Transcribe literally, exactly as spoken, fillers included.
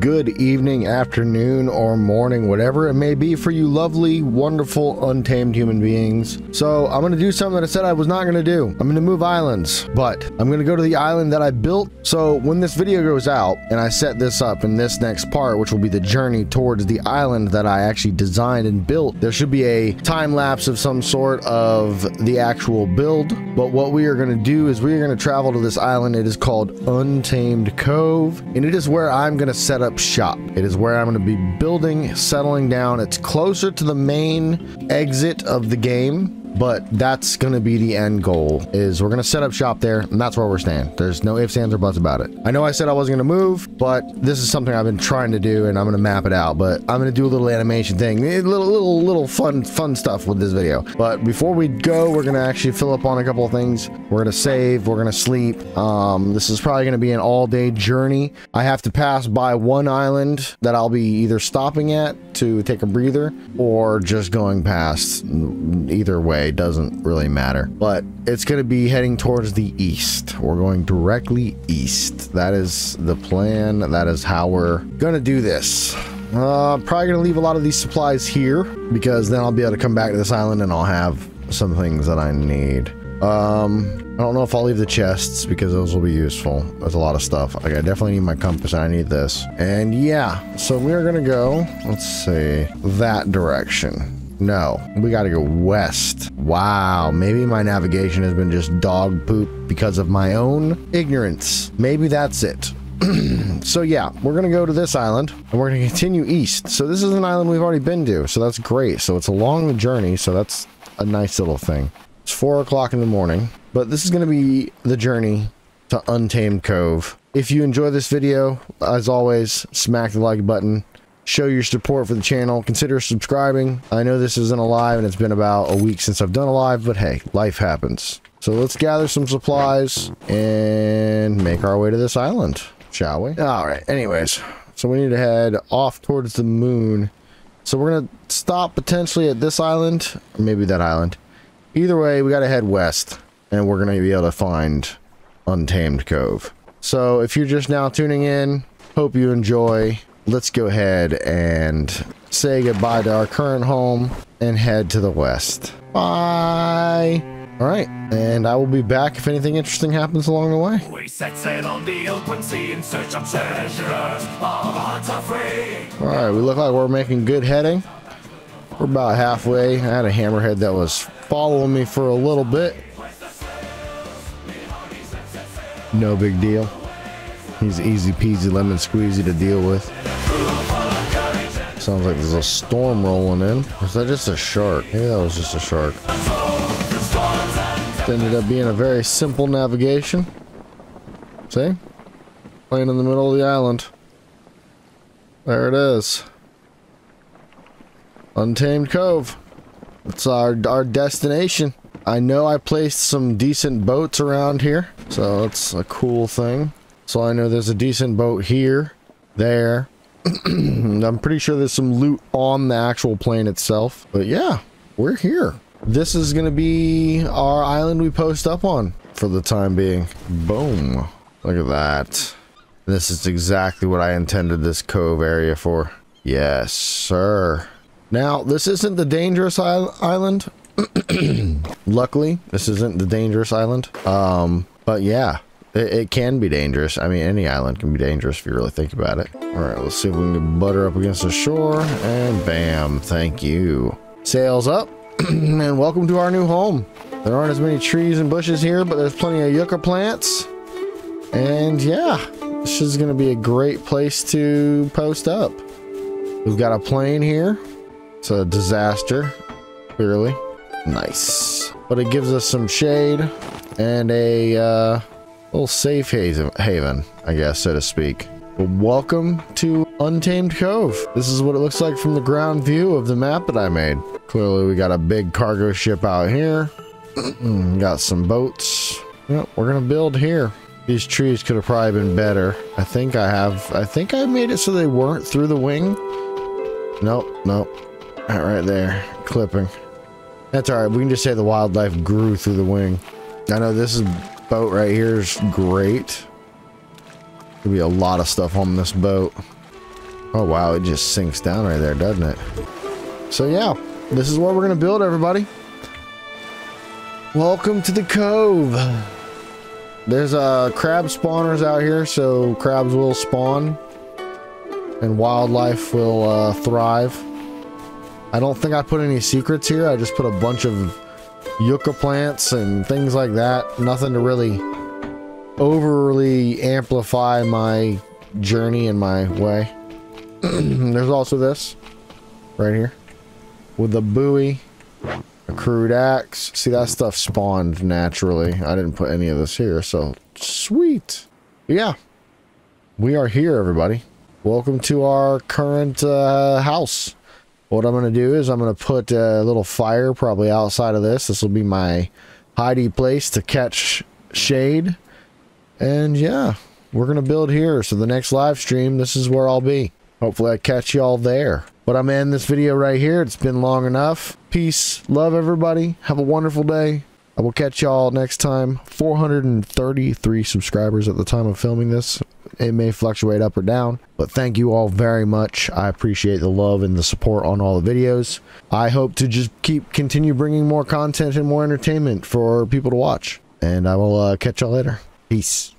good evening, afternoon, or morning, whatever it may be for you lovely, wonderful, untamed human beings. So I'm going to do something that I said I was not going to do. I'm going to move islands, but I'm going to go to the island that I built. So when this video goes out and I set this up in this next part, which will be the journey towards the island that I actually designed and built, there should be a time lapse of some sort of the actual build. But what we are going to do is we are going to travel to this island. It is called Untamed Cove, and it is where I'm going to set up shop. It is where I'm going to be building, settling down. It's closer to the main exit of the game, but that's going to be the end goal. Is we're going to set up shop there, and that's where we're staying. There's no ifs, ands, or buts about it. I know I said I wasn't going to move, but this is something I've been trying to do, and I'm going to map it out. But I'm going to do a little animation thing, little little little fun fun stuff with this video. But before we go, we're going to actually fill up on a couple of things. We're going to save. We're going to sleep. Um, this is probably going to be an all-day journey. I have to pass by one island that I'll be either stopping at to take a breather or just going past. Either way, it doesn't really matter, but it's going to be heading towards the east. We're going directly east. That is the plan. That is how we're going to do this. Uh, probably going to leave a lot of these supplies here, because then I'll be able to come back to this island and I'll have some things that I need. Um, I don't know if I'll leave the chests, because those will be useful. There's a lot of stuff. Like, I definitely need my compass. I need this. And yeah, so we're going to go, let's see, that direction. No, we gotta go west. Wow, maybe my navigation has been just dog poop because of my own ignorance. Maybe that's it. So yeah, we're gonna go to this island and we're gonna continue east. So this is an island we've already been to, so that's great. So it's a long journey, so that's a nice little thing. It's four o'clock in the morning, but this is gonna be the journey to Untamed Cove. If you enjoy this video, as always, smack the like button. Show your support for the channel. Consider subscribing. I know this isn't a live, and it's been about a week since I've done a live, but hey, life happens. So let's gather some supplies and make our way to this island, shall we? All right, anyways, so we need to head off towards the moon. So we're gonna stop potentially at this island, or maybe that island. Either way, we gotta head west, and we're gonna be able to find Untamed Cove. So if you're just now tuning in, hope you enjoy. Let's go ahead and say goodbye to our current home and head to the west. Bye. All right, and I will be back if anything interesting happens along the way. We set sail on the open sea in search of treasure. Our hearts are free. All right, we look like we're making good heading. We're about halfway. I had a hammerhead that was following me for a little bit. No big deal. He's easy peasy lemon squeezy to deal with. Sounds like there's a storm rolling in. Or is that just a shark? Maybe that was just a shark. It ended up being a very simple navigation. See? Playing in the middle of the island. There it is. Untamed Cove. It's our, our destination. I know I placed some decent boats around here, so that's a cool thing. So I know there's a decent boat here, there. I'm pretty sure there's some loot on the actual plane itself. But yeah, we're here. This is going to be our island we post up on for the time being. Boom. Look at that. This is exactly what I intended this cove area for. Yes, sir. Now, this isn't the dangerous island. Luckily, this isn't the dangerous island. Um, but yeah. It can be dangerous. I mean, any island can be dangerous if you really think about it. All right, let's see if we can butter up against the shore. And bam, thank you. Sails up, and welcome to our new home. There aren't as many trees and bushes here, but there's plenty of yucca plants. And yeah, this is going to be a great place to post up. We've got a plane here. It's a disaster, clearly. Nice. But it gives us some shade and a... Uh, little safe haven, I guess, so to speak. Well, welcome to Untamed Cove. This is what it looks like from the ground view of the map that I made. Clearly, we got a big cargo ship out here. Got some boats. Yep, we're gonna build here. These trees could have probably been better. I think I have. I think I made it so they weren't through the wing. Nope, nope. All right, there, clipping. That's all right. We can just say the wildlife grew through the wing. I know this is. Boat right here is great. Could be a lot of stuff on this boat. Oh wow, it just sinks down right there, doesn't it? So yeah, this is what we're gonna build, everybody. Welcome to the cove. There's uh, crab spawners out here, so crabs will spawn and wildlife will uh, thrive. I don't think I put any secrets here. I just put a bunch of yucca plants and things like that. Nothing to really overly amplify my journey and my way. There's also this right here with a buoy. A crude axe. See, that stuff spawned naturally. I didn't put any of this here, so sweet. Yeah, we are here, everybody. Welcome to our current uh, house. What I'm going to do is I'm going to put a little fire probably outside of this. This will be my hidey place to catch shade. And yeah, we're going to build here. So the next live stream, this is where I'll be. Hopefully I catch y'all there. But I'm ending this video right here. It's been long enough. Peace. Love, everybody. Have a wonderful day. I will catch y'all next time. four hundred thirty-three subscribers at the time of filming this. It may fluctuate up or down. But thank you all very much. I appreciate the love and the support on all the videos. I hope to just keep continue bringing more content and more entertainment for people to watch. And I will uh, catch y'all later. Peace.